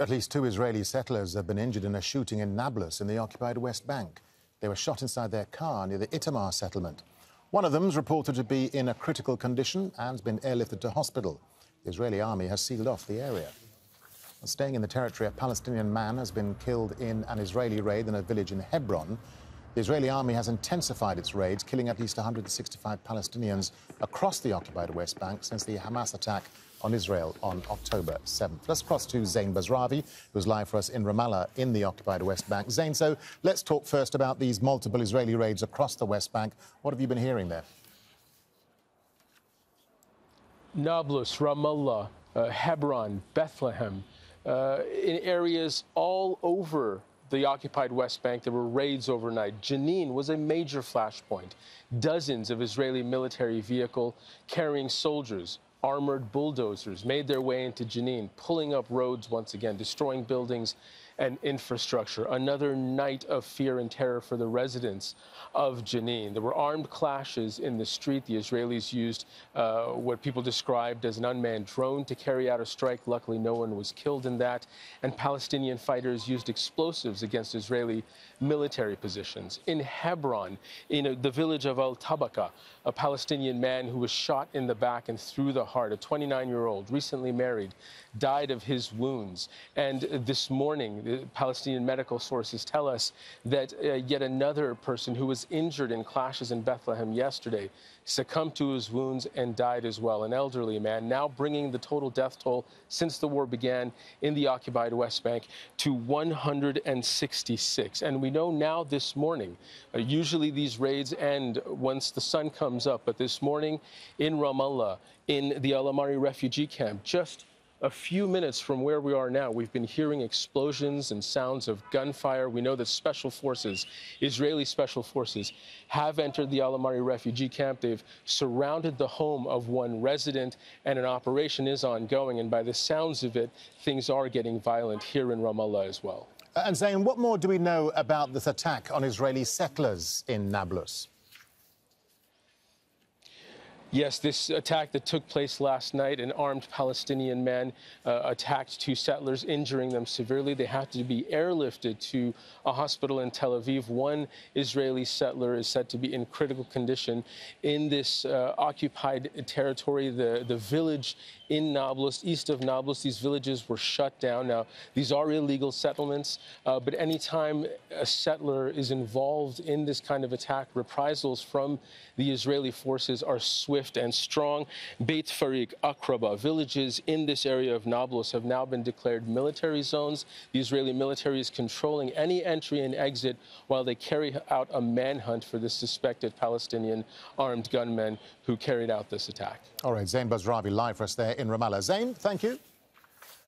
At least 2 Israeli settlers have been injured in a shooting in Nablus in the occupied West Bank. They were shot inside their car near the Itamar settlement. One of them is reported to be in a critical condition and has been airlifted to hospital. The Israeli army has sealed off the area. Staying in the territory, a Palestinian man has been killed in an Israeli raid in a village in Hebron. The Israeli army has intensified its raids, killing at least 165 Palestinians across the occupied West Bank since the Hamas attack on Israel on October 7th. Let's cross to Zein Basravi, who's live for us in Ramallah in the occupied West Bank. Zein, so let's talk first about these multiple Israeli raids across the West Bank. What have you been hearing there? Nablus, Ramallah, Hebron, Bethlehem, in areas all over the occupied West Bank, there were raids overnight. Jenin was a major flashpoint. Dozens of Israeli military vehicles carrying soldiers, armored bulldozers, made their way into Jenin, pulling up roads once again, destroying buildings and infrastructure. Another night of fear and terror for the residents of Jenin. There were armed clashes in the street. The Israelis used what people described as an unmanned drone to carry out a strike. Luckily, no one was killed in that. And Palestinian fighters used explosives against Israeli military positions. In Hebron, in the village of Al-Tabaka, a Palestinian man who was shot in the back and through the heart, a 29-year-old, recently married, died of his wounds. And this morning, the Palestinian medical sources tell us that yet another person who was injured in clashes in Bethlehem yesterday succumbed to his wounds and died as well, an elderly man, now bringing the total death toll since the war began in the occupied West Bank to 166. And we know now this morning, usually these raids end once the sun comes up, but this morning in Ramallah, in the Al-Amari refugee camp, just a few minutes from where we are now, we've been hearing explosions and sounds of gunfire. We know that special forces, Israeli special forces, have entered the Al-Amari refugee camp. They've surrounded the home of one resident, and an operation is ongoing. And by the sounds of it, things are getting violent here in Ramallah as well. And Zayn, what more do we know about this attack on Israeli settlers in Nablus? Yes, this attack that took place last night, an armed Palestinian man attacked 2 settlers, injuring them severely. They had to be airlifted to a hospital in Tel Aviv. One Israeli settler is said to be in critical condition. In this occupied territory, the village in Nablus, east of Nablus, these villages were shut down. Now, these are illegal settlements, but anytime a settler is involved in this kind of attack, reprisals from the Israeli forces are swift and strong. Beit Farik, Akraba, villages in this area of Nablus have now been declared military zones. The Israeli military is controlling any entry and exit while they carry out a manhunt for the suspected Palestinian armed gunmen who carried out this attack. All right, Zein Basravi live for us there in Ramallah. Zain, thank you.